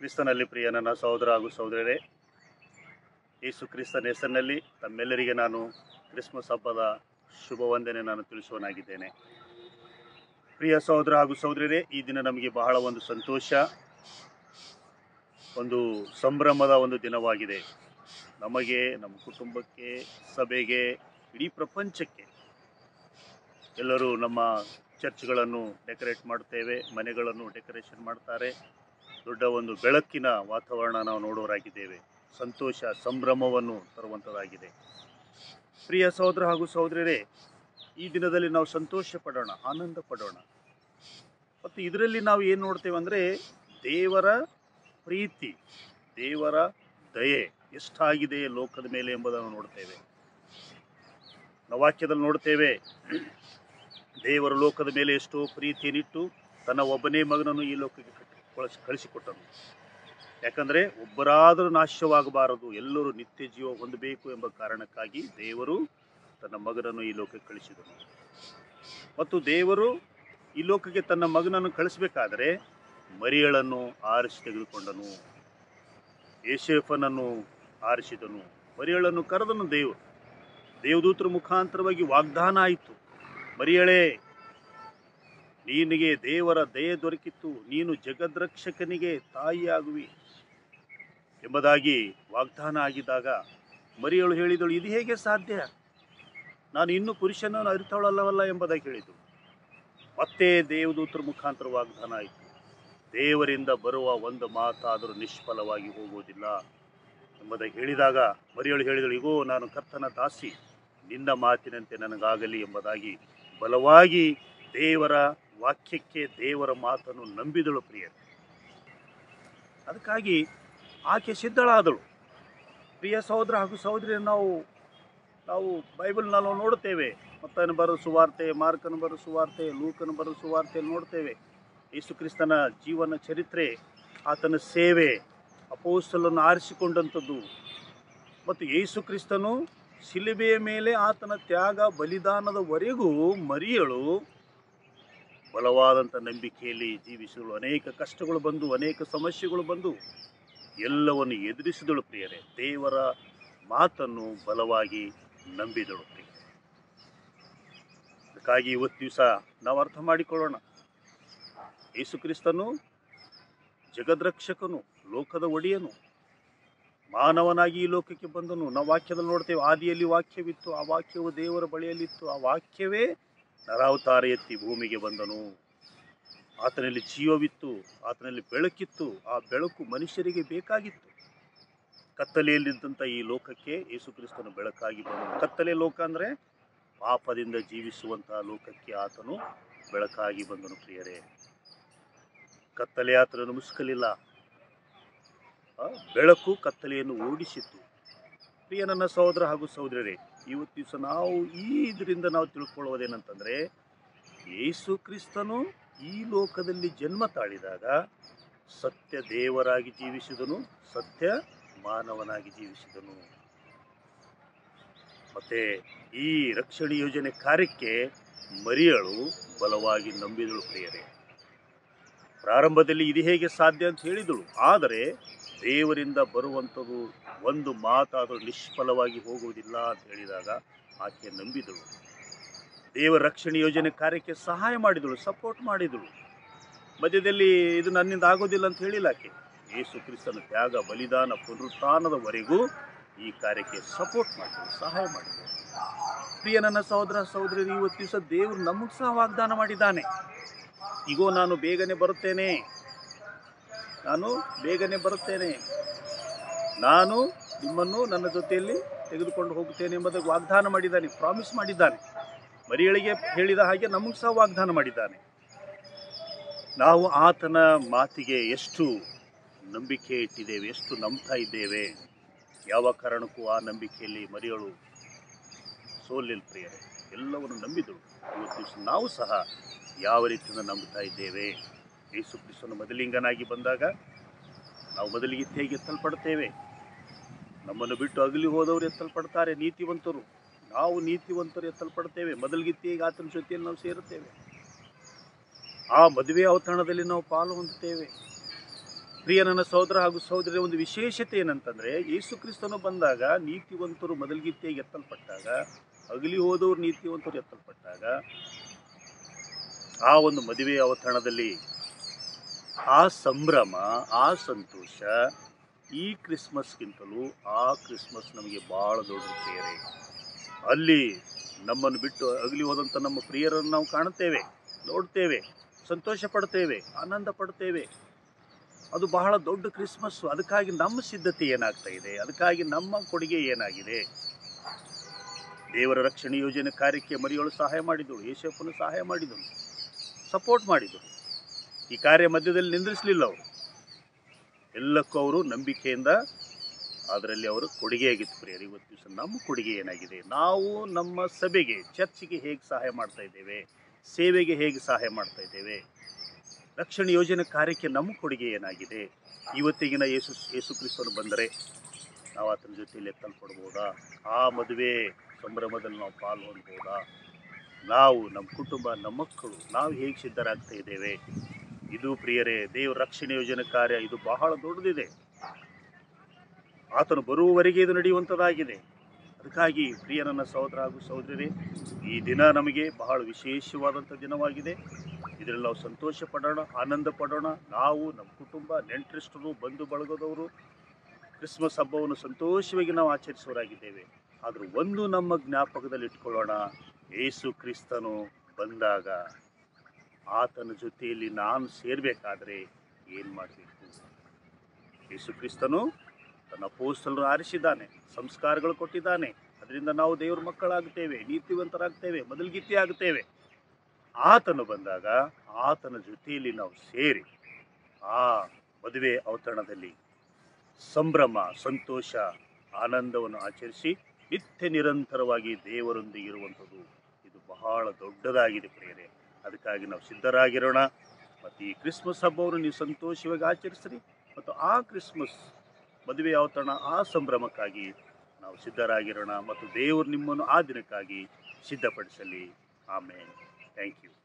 ಕ್ರಿಸ್ತನಲ್ಲಿ ಪ್ರಿಯ ನನ್ನ ಸಹೋದರ ಹಾಗೂ ಸಹೋದರರೇ, ಯೇಸು ಕ್ರಿಸ್ತನ ಹೆಸರಿನಲ್ಲಿ ತಮ್ಮೆಲ್ಲರಿಗೆ ನಾನು ಕ್ರಿಸ್ಮಸ್ ಹಬ್ಬದ ಶುಭವಂದನೆ ನಾನು ತಿಳಿಸುವನಾಗಿದ್ದೇನೆ. ಪ್ರಿಯ ಸಹೋದರ ಹಾಗೂ ಸಹೋದರರೇ, ಈ ದಿನ ನಮಗೆ ಬಹಳ ಒಂದು ಸಂತೋಷ, ಒಂದು ಸಂಭ್ರಮದ ಒಂದು ದಿನವಾಗಿದೆ. ನಮಗೆ, ನಮ್ಮ ಕುಟುಂಬಕ್ಕೆ, ಸಭೆಗೆ, ಇಡೀ ಪ್ರಪಂಚಕ್ಕೆ ಎಲ್ಲರೂ ನಮ್ಮ ಚರ್ಚ್ಗಳನ್ನು ಡೆಕೋರೇಟ್ ಮಾಡುತ್ತೇವೆ, ಮನೆಗಳನ್ನು ಡೆಕೋರೇಷನ್ ಮಾಡ್ತಾರೆ. ದೊಡ್ಡ ಒಂದು ಬೆಳಕಿನ ವಾತಾವರಣ ನಾವು ನೋಡೋರಾಗಿದ್ದೇವೆ. ಸಂತೋಷ ಸಂಭ್ರಮವನ್ನು ತರುವಂಥದ್ದಾಗಿದೆ. ಪ್ರಿಯ ಸಹೋದರ ಹಾಗೂ ಸಹೋದರರೇ, ಈ ದಿನದಲ್ಲಿ ನಾವು ಸಂತೋಷ ಪಡೋಣ, ಆನಂದ ಪಡೋಣ. ಮತ್ತು ಇದರಲ್ಲಿ ನಾವು ಏನು ನೋಡ್ತೇವೆ ಅಂದರೆ, ದೇವರ ಪ್ರೀತಿ, ದೇವರ ದಯೆ ಎಷ್ಟಾಗಿದೆ ಲೋಕದ ಮೇಲೆ ಎಂಬುದನ್ನು ನೋಡ್ತೇವೆ. ನಾವು ವಾಕ್ಯದಲ್ಲಿ ನೋಡ್ತೇವೆ, ದೇವರು ಲೋಕದ ಮೇಲೆ ಎಷ್ಟೋ ಪ್ರೀತಿಯನ್ನಿಟ್ಟು ತನ್ನ ಒಬ್ಬನೇ ಮಗನನ್ನು ಈ ಲೋಕಕ್ಕೆ ಕಳಿಸಿಕೊಟ್ಟನು. ಯಾಕಂದರೆ ಒಬ್ಬರಾದರೂ ನಾಶವಾಗಬಾರದು, ಎಲ್ಲರೂ ನಿತ್ಯ ಜೀವ ಹೊಂದಬೇಕು ಎಂಬ ಕಾರಣಕ್ಕಾಗಿ ದೇವರು ತನ್ನ ಮಗನನ್ನು ಈ ಲೋಕಕ್ಕೆ ಕಳಿಸಿದನು. ಮತ್ತು ದೇವರು ಈ ಲೋಕಕ್ಕೆ ತನ್ನ ಮಗನನ್ನು ಕಳಿಸಬೇಕಾದರೆ ಮರಿಯಳನ್ನು ಆರಿಸಿ ತೆಗೆದುಕೊಂಡನು, ಯೋಸೇಫನನ್ನು ಆರಿಸಿದನು, ಮರಿಯಳನ್ನು ಕರೆದನು. ದೇವದೂತರ ಮುಖಾಂತರವಾಗಿ ವಾಗ್ದಾನ ಆಯಿತು, ಮರಿಯಳೇ ನಿನಗೆ ದೇವರ ದಯೆ ದೊರಕಿತ್ತು, ನೀನು ಜಗದ್ರಕ್ಷಕನಿಗೆ ತಾಯಿಯಾಗುವಿ ಎಂಬುದಾಗಿ ವಾಗ್ದಾನ ಆಗಿದ್ದಾಗ ಮರಿಯಳು ಹೇಳಿದಳು, ಇದು ಹೇಗೆ ಸಾಧ್ಯ, ನಾನು ಇನ್ನೂ ಪುರುಷನನ್ನು ಅರಿತವಳಲ್ಲವಲ್ಲ ಎಂಬುದಾಗಿ ಹೇಳಿದಳು. ಮತ್ತೆ ದೇವದೂತರ ಮುಖಾಂತರ ವಾಗ್ದಾನ ಆಯಿತು, ದೇವರಿಂದ ಬರುವ ಒಂದು ಮಾತಾದರೂ ನಿಷ್ಫಲವಾಗಿ ಹೋಗುವುದಿಲ್ಲ ಎಂಬುದಾಗಿ ಹೇಳಿದಾಗ ಮರಿಯಳು ಹೇಳಿದಳು, ಇಗೋ ನಾನು ಕರ್ತನ ದಾಸಿ, ನಿನ್ನ ಮಾತಿನಂತೆ ನನಗಾಗಲಿ ಎಂಬುದಾಗಿ ಬಲವಾಗಿ ದೇವರ ವಾಕ್ಯಕ್ಕೆ, ದೇವರ ಮಾತನ್ನು ನಂಬಿದಳು. ಪ್ರಿಯರು, ಅದಕ್ಕಾಗಿ ಆಕೆ ಸಿದ್ಧಳಾದಳು. ಪ್ರಿಯ ಸಹೋದರ ಹಾಗೂ ಸಹೋದರಿಯನ್ನು ನಾವು ಬೈಬಲ್ನಲ್ಲಿ ನಾವು ನೋಡುತ್ತೇವೆ. ಮತ್ತಾಯನ ಬರೆದ ಸುವಾರ್ತೆ, ಮಾರ್ಕನ ಬರೆದ ಸುವಾರ್ತೆ, ಲೂಕನ ಬರೆದ ಸುವಾರ್ತೆ ನೋಡ್ತೇವೆ. ಯೇಸು ಕ್ರಿಸ್ತನ ಜೀವನ ಚರಿತ್ರೆ, ಆತನ ಸೇವೆ, ಅಪೊಸ್ತಲರನ್ನು ಆರಿಸಿಕೊಂಡಂಥದ್ದು, ಮತ್ತು ಯೇಸು ಕ್ರಿಸ್ತನು ಶಿಲುಬೆಯ ಮೇಲೆ ಆತನ ತ್ಯಾಗ ಬಲಿದಾನದವರೆಗೂ ಮರಿಯಳು ಬಲವಾದಂಥ ನಂಬಿಕೆಯಲ್ಲಿ ಜೀವಿಸಿದಳು. ಅನೇಕ ಕಷ್ಟಗಳು ಬಂದು, ಅನೇಕ ಸಮಸ್ಯೆಗಳು ಬಂದು ಎಲ್ಲವನ್ನು ಎದುರಿಸಿದಳು. ಪ್ರಿಯರೇ, ದೇವರ ಮಾತನ್ನು ಬಲವಾಗಿ ನಂಬಿದಳು. ಅದಕ್ಕಾಗಿ ಇವತ್ತು ದಿವಸ ನಾವು ಅರ್ಥ ಮಾಡಿಕೊಳ್ಳೋಣ, ಯೇಸು ಕ್ರಿಸ್ತನು ಜಗದ್ರಕ್ಷಕನು, ಲೋಕದ ಒಡೆಯನು, ಮಾನವನಾಗಿ ಈ ಲೋಕಕ್ಕೆ ಬಂದನು. ನಾವು ವಾಕ್ಯದಲ್ಲಿ ನೋಡ್ತೇವೆ, ಆದಿಯಲ್ಲಿ ವಾಕ್ಯವಿತ್ತು, ಆ ವಾಕ್ಯವು ದೇವರ ಬಳಿಯಲ್ಲಿತ್ತು, ಆ ವಾಕ್ಯವೇ ನರಾವತಾರ ಎತ್ತಿ ಭೂಮಿಗೆ ಬಂದನು. ಆತನಲ್ಲಿ ಜೀವವಿತ್ತು, ಆತನಲ್ಲಿ ಬೆಳಕಿತ್ತು, ಆ ಬೆಳಕು ಮನುಷ್ಯರಿಗೆ ಬೇಕಾಗಿತ್ತು. ಕತ್ತಲೆಯಲ್ಲಿದ್ದಂಥ ಈ ಲೋಕಕ್ಕೆ ಯೇಸು ಕ್ರಿಸ್ತನು ಬೆಳಕಾಗಿ ಬಂದನು. ಕತ್ತಲೆ ಲೋಕ ಅಂದರೆ ಪಾಪದಿಂದ ಜೀವಿಸುವಂತಹ ಲೋಕಕ್ಕೆ ಆತನು ಬೆಳಕಾಗಿ ಬಂದನು. ಪ್ರಿಯರೇ, ಕತ್ತಲೆ ಆತನನ್ನು ಮುಸುಕಲಿಲ್ಲ, ಬೆಳಕು ಕತ್ತಲೆಯನ್ನು ಓಡಿಸಿತ್ತು. ಪ್ರಿಯ ನನ್ನ ಸಹೋದರ ಹಾಗೂ ಸಹೋದರರೇ, ಇವತ್ತು ದಿವಸ ನಾವು ಇದರಿಂದ ನಾವು ತಿಳ್ಕೊಳ್ಳೋದೇನಂತಂದರೆ, ಯೇಸು ಕ್ರಿಸ್ತನು ಈ ಲೋಕದಲ್ಲಿ ಜನ್ಮ ತಾಳಿದಾಗ ಸತ್ಯ ದೇವರಾಗಿ ಜೀವಿಸಿದನು, ಸತ್ಯ ಮಾನವನಾಗಿ ಜೀವಿಸಿದನು. ಮತ್ತು ಈ ರಕ್ಷಣೆ ಯೋಜನೆ ಕಾರ್ಯಕ್ಕೆ ಮರಿಯಳು ಬಲವಾಗಿ ನಂಬಿದಳು. ಪ್ರಿಯರೇ, ಪ್ರಾರಂಭದಲ್ಲಿ ಇದು ಹೇಗೆ ಸಾಧ್ಯ ಅಂತ ಹೇಳಿದಳು, ಆದರೆ ದೇವರಿಂದ ಬರುವಂಥದ್ದು ಒಂದು ಮಾತಾದರೂ ನಿಷ್ಫಲವಾಗಿ ಹೋಗುವುದಿಲ್ಲ ಅಂತ ಹೇಳಿದಾಗ ಆಕೆ ನಂಬಿದಳು. ದೇವರ ರಕ್ಷಣೆ ಯೋಜನೆ ಕಾರ್ಯಕ್ಕೆ ಸಹಾಯ ಮಾಡಿದಳು, ಸಪೋರ್ಟ್ ಮಾಡಿದಳು. ಮಧ್ಯದಲ್ಲಿ ಇದು ನನ್ನಿಂದ ಆಗೋದಿಲ್ಲ ಅಂತ ಹೇಳಿಲ್ಲ ಆಕೆ. ಯೇಸು ಕ್ರಿಸ್ತನ ತ್ಯಾಗ ಬಲಿದಾನ ಪುನರುತ್ಥಾನದವರೆಗೂ ಈ ಕಾರ್ಯಕ್ಕೆ ಸಪೋರ್ಟ್ ಮಾಡಿದಳು, ಸಹಾಯ ಮಾಡಿದಳು. ಪ್ರಿಯ ನನ್ನ ಸಹೋದರ ಸಹೋದರಿಯರು, ಇವತ್ತು ದಿವಸ ದೇವರು ನಮಗೆ ಸಹ ವಾಗ್ದಾನ ಮಾಡಿದ್ದಾನೆ, ಈಗೋ ನಾನು ಬೇಗನೆ ಬರುತ್ತೇನೆ, ನಾನು ನಿಮ್ಮನ್ನು ನನ್ನ ಜೊತೆಯಲ್ಲಿ ತೆಗೆದುಕೊಂಡು ಹೋಗುತ್ತೇನೆ ಎಂಬುದಕ್ಕೆ ವಾಗ್ದಾನ ಮಾಡಿದ್ದಾನೆ, ಪ್ರಾಮಿಸ್ ಮಾಡಿದ್ದಾನೆ. ಮರಿಯಳಿಗೆ ಹೇಳಿದ ಹಾಗೆ ನಮಗೂ ಸಹ ವಾಗ್ದಾನ ಮಾಡಿದ್ದಾನೆ. ನಾವು ಆತನ ಮಾತಿಗೆ ಎಷ್ಟು ನಂಬಿಕೆ ಇಟ್ಟಿದ್ದೇವೆ, ಎಷ್ಟು ನಂಬ್ತಾ ಇದ್ದೇವೆ, ಯಾವ ಕಾರಣಕ್ಕೂ ಆ ನಂಬಿಕೆಯಲ್ಲಿ ಮರಿಯಳು ಸೋಲಿಲ್ಲ. ಪ್ರಿಯರೇ, ಎಲ್ಲವನ್ನು ನಂಬಿದಳು. ಇವತ್ತು ನಾವು ಸಹ ಯಾವ ರೀತಿಯಿಂದ ನಂಬ್ತಾ ಇದ್ದೇವೆ? ಯೇಸು ಕ್ರಿಸ್ತನು ಮೊದಲಿಂಗನಾಗಿ ಬಂದಾಗ ನಾವು ಮೊದಲಿಗೆ ಹೇಗೆ ಎತ್ತಲ್ಪಡ್ತೇವೆ? ನಮ್ಮನ್ನು ಬಿಟ್ಟು ಅಗಲಿ ಹೋದವರು ಎತ್ತಲ್ಪಡ್ತಾರೆ, ನೀತಿವಂತರು. ನಾವು ನೀತಿವಂತರು ಎತ್ತಲ್ಪಡ್ತೇವೆ, ಮೊದಲಿಗೆ ಆತನ ಜೊತೆಯಲ್ಲಿ ನಾವು ಸೇರುತ್ತೇವೆ, ಆ ಮದುವೆ ಔತಣದಲ್ಲಿ ನಾವು ಪಾಲು ಹೊಂದುತ್ತೇವೆ. ಪ್ರಿಯನ ಸಹೋದರ ಹಾಗೂ ಸಹೋದರಿಯ ಒಂದು ವಿಶೇಷತೆ ಏನಂತಂದರೆ ಯೇಸು ಕ್ರಿಸ್ತನು ಬಂದಾಗ ನೀತಿವಂತರು ಮೊದಲಿಗಿತ್ತಿಗೆ ಎತ್ತಲ್ಪಟ್ಟಾಗ, ಅಗಲಿ ಹೋದವರು ನೀತಿವಂತರು ಎತ್ತಲ್ಪಟ್ಟಾಗ, ಆ ಒಂದು ಮದುವೆಯ ಅವತರಣದಲ್ಲಿ ಆ ಸಂಭ್ರಮ, ಆ ಸಂತೋಷ ಈ ಕ್ರಿಸ್ಮಸ್ಗಿಂತಲೂ ಆ ಕ್ರಿಸ್ಮಸ್ ನಮಗೆ ಭಾಳ ದೊಡ್ಡ ಪ್ರೇರೆ. ಅಲ್ಲಿ ನಮ್ಮನ್ನು ಬಿಟ್ಟು ಅಗಲಿ ಹೋದಂಥ ನಮ್ಮ ಪ್ರಿಯರನ್ನು ನಾವು ಕಾಣುತ್ತೇವೆ, ನೋಡ್ತೇವೆ, ಸಂತೋಷ ಪಡ್ತೇವೆ, ಆನಂದ ಪಡ್ತೇವೆ. ಅದು ಬಹಳ ದೊಡ್ಡ ಕ್ರಿಸ್ಮಸ್ಸು. ಅದಕ್ಕಾಗಿ ನಮ್ಮ ಸಿದ್ಧತೆ ಏನಾಗ್ತಾ ಇದೆ, ಅದಕ್ಕಾಗಿ ನಮ್ಮ ಕೊಡುಗೆ ಏನಾಗಿದೆ? ದೇವರ ರಕ್ಷಣೆ ಯೋಜನೆ ಕಾರ್ಯಕ್ಕೆ ಮರಿಯಳು ಸಹಾಯ ಮಾಡಿದಳು, ಯೇಸಪ್ಪನು ಸಹಾಯ ಮಾಡಿದಳು, ಸಪೋರ್ಟ್ ಮಾಡಿದಳು. ಈ ಕಾರ್ಯ ಮಧ್ಯದಲ್ಲಿ ನಿಂದಿಸಲಿಲ್ಲ ಅವರು. ಎಲ್ಲಕ್ಕೂ ಅವರು ನಂಬಿಕೆಯಿಂದ ಅದರಲ್ಲಿ ಅವರು ಕೊಡುಗೆಯಾಗಿತ್ತು. ಪ್ರಿಯರು, ಇವತ್ತು ದಿವಸ ನಮ್ಮ ಕೊಡುಗೆ ಏನಾಗಿದೆ? ನಾವು ನಮ್ಮ ಸಭೆಗೆ, ಚರ್ಚಿಗೆ ಹೇಗೆ ಸಹಾಯ ಮಾಡ್ತಾ ಇದ್ದೇವೆ? ಸೇವೆಗೆ ಹೇಗೆ ಸಹಾಯ ಮಾಡ್ತಾ ಇದ್ದೇವೆ? ರಕ್ಷಣೆ ಯೋಜನೆ ಕಾರ್ಯಕ್ಕೆ ನಮ್ಮ ಕೊಡುಗೆ ಏನಾಗಿದೆ? ಇವತ್ತಿಗಿನ ಯೇಸು ಕ್ರಿಸ್ತನು ಬಂದರೆ ನಾವು ಆತನ ಜೊತೆಯಲ್ಲಿ ಎತ್ತಲ್ಪಡ್ಬೋದಾ? ಆ ಮದುವೆ ಸಂಭ್ರಮದಲ್ಲಿ ನಾವು ಪಾಲು ಹೊಂದ್ಬೋದಾ? ನಾವು, ನಮ್ಮ ಕುಟುಂಬ, ನಮ್ಮ ಮಕ್ಕಳು ನಾವು ಹೇಗೆ ಸಿದ್ಧರಾಗ್ತಾ ಇದ್ದೇವೆ? ಇದು ಪ್ರಿಯರೇ, ದೇವ್ರ ರಕ್ಷಣೆ ಯೋಜನೆ ಕಾರ್ಯ ಇದು ಬಹಳ ದೊಡ್ಡದಿದೆ. ಆತನು ಬರುವವರೆಗೆ ಇದು ನಡೆಯುವಂಥದ್ದಾಗಿದೆ. ಅದಕ್ಕಾಗಿ ಪ್ರಿಯ ನನ್ನ ಸಹೋದರ ಹಾಗೂ ಸಹೋದರರೇ, ಈ ದಿನ ನಮಗೆ ಬಹಳ ವಿಶೇಷವಾದಂಥ ದಿನವಾಗಿದೆ. ಇದರಲ್ಲಿ ನಾವು ಸಂತೋಷ ಪಡೋಣ, ಆನಂದ ಪಡೋಣ. ನಾವು, ನಮ್ಮ ಕುಟುಂಬ, ನೆಂಟರಿಷ್ಟರು, ಬಂಧು ಬಳಗದವರು ಕ್ರಿಸ್ಮಸ್ ಹಬ್ಬವನ್ನು ಸಂತೋಷವಾಗಿ ನಾವು ಆಚರಿಸೋರಾಗಿದ್ದೇವೆ. ಆದರೂ ಒಂದು ನಮ್ಮ ಜ್ಞಾಪಕದಲ್ಲಿ ಇಟ್ಕೊಳ್ಳೋಣ, ಯೇಸು ಕ್ರಿಸ್ತನು ಬಂದಾಗ ಆತನ ಜೊತೆಯಲ್ಲಿ ನಾನು ಸೇರಬೇಕಾದ್ರೆ ಏನು ಮಾಡಬೇಕು? ಯೇಸು ಕ್ರಿಸ್ತನು ತನ್ನ ಅಪೊಸ್ತಲರು ಆರಿಸಿದ್ದಾನೆ, ಸಂಸ್ಕಾರಗಳು ಕೊಟ್ಟಿದ್ದಾನೆ. ಅದರಿಂದ ನಾವು ದೇವ್ರ ಮಕ್ಕಳಾಗ್ತೇವೆ, ನೀತಿವಂತರಾಗ್ತೇವೆ, ಮೊದಲಿಗಿತ್ತಿ ಆಗ್ತೇವೆ. ಆತನು ಬಂದಾಗ ಆತನ ಜೊತೆಯಲ್ಲಿ ನಾವು ಸೇರಿ ಆ ಮದುವೆ ಔತಣದಲ್ಲಿ ಸಂಭ್ರಮ, ಸಂತೋಷ, ಆನಂದವನ್ನು ಆಚರಿಸಿ ನಿತ್ಯ ನಿರಂತರವಾಗಿ ದೇವರೊಂದಿಗೆ ಇರುವಂಥದ್ದು ಇದು ಬಹಳ ದೊಡ್ಡದಾಗಿದೆ ಪ್ರಿಯರೇ. ಅದಕ್ಕಾಗಿ ನಾವು ಸಿದ್ಧರಾಗಿರೋಣ. ಮತ್ತು ಈ ಕ್ರಿಸ್ಮಸ್ ಹಬ್ಬವನ್ನು ನೀವು ಸಂತೋಷವಾಗಿ ಆಚರಿಸ್ರಿ. ಮತ್ತು ಆ ಕ್ರಿಸ್ಮಸ್ ಮದುವೆ ಔತಣ, ಆ ಸಂಭ್ರಮಕ್ಕಾಗಿ ನಾವು ಸಿದ್ಧರಾಗಿರೋಣ. ಮತ್ತು ದೇವರು ನಿಮ್ಮನ್ನು ಆ ದಿನಕ್ಕಾಗಿ ಸಿದ್ಧಪಡಿಸಲಿ. ಆಮೇಲೆ. Thank you.